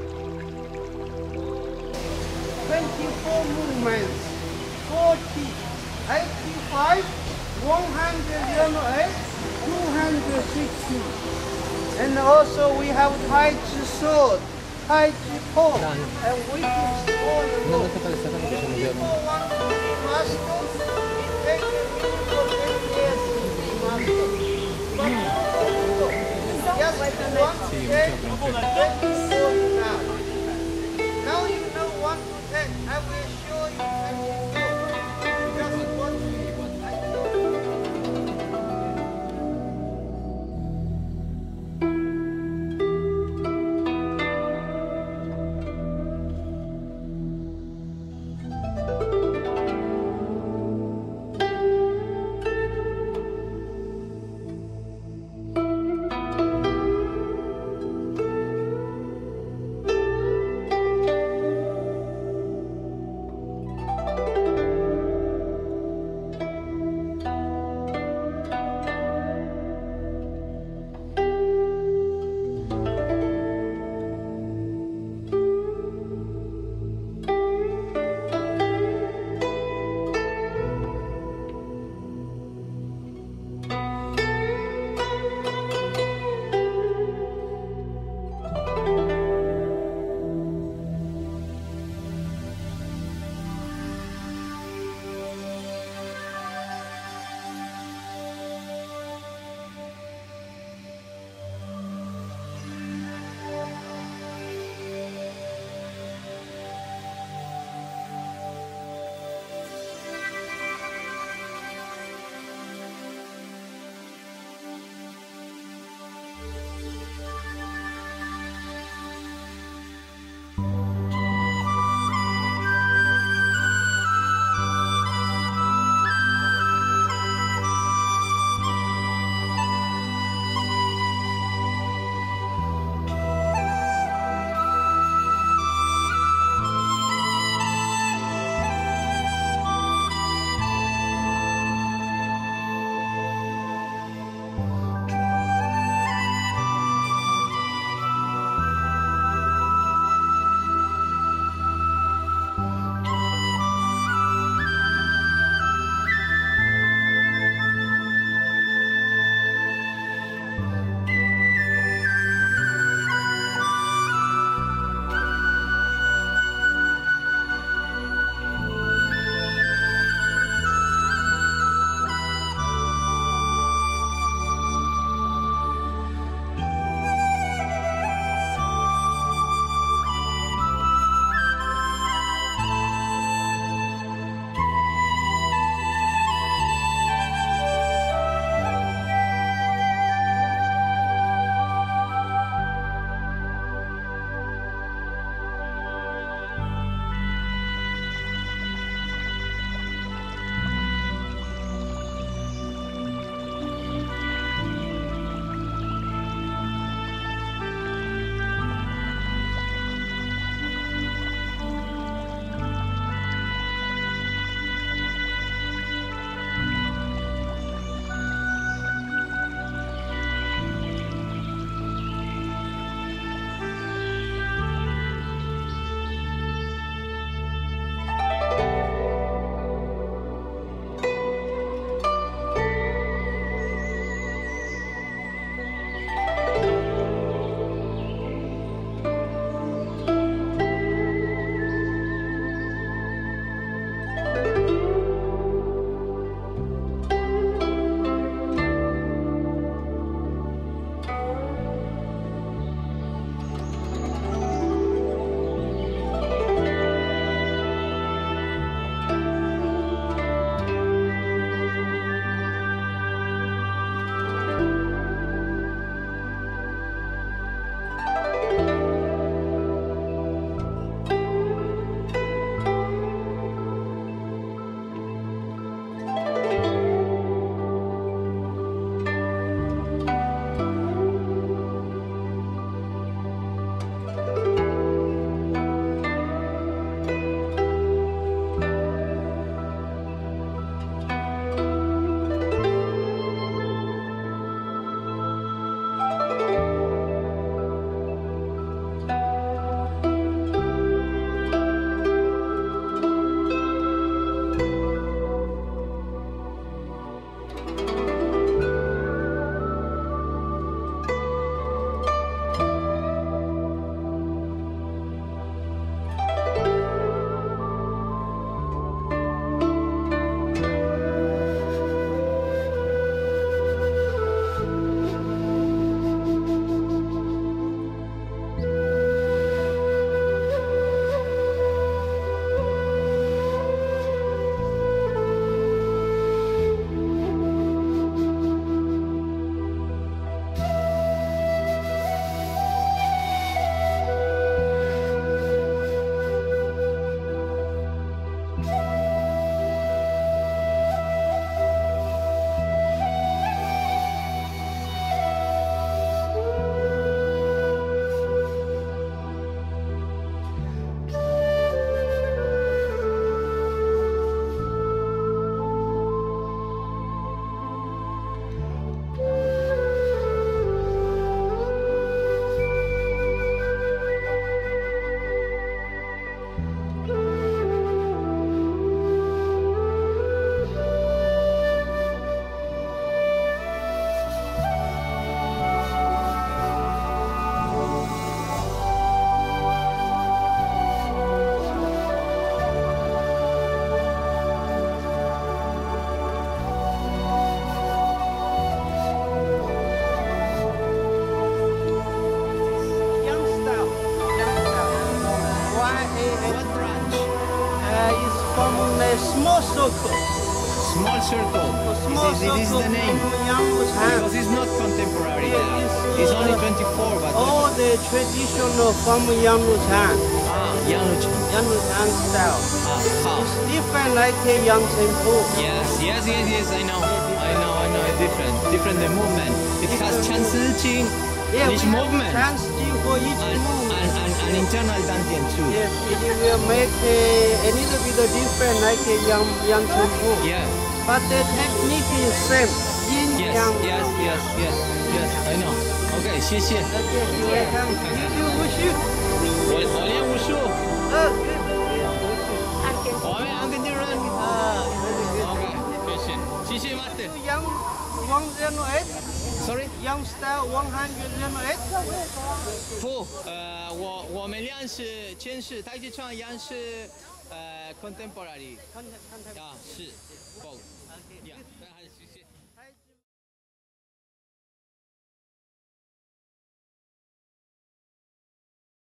24 movements, 40, 85, 108, 260. And also we have Tai Chi sword, Tai Chi pole, and we can score the rope. People want to be masters, it takes a minimum of 10 years to be masters. But just one day, now you know what to take. I will show you how to do. Just one day. small circle. This is the name. Because it's not contemporary. It's only 24. But all the traditional from Yang Luzhan. Yang Luzhan style. It's different like the Yang Chen Fu. Yes, I know. It's different. Different the movement. It has Chan Si Jin. Each movement. Chan Si Jin for each movement. And internal dantian too. Yes, it will make a little bit different like the Yang Chen Fu. But the technique is same. Yes, I know. Okay, 谢谢. Okay, you are welcome. Wushu. Okay, 谢谢. Yang 108. Sorry? Yang style 108. Fu, 我们俩是全是太极拳，样是contemporary. 是。 Yeah.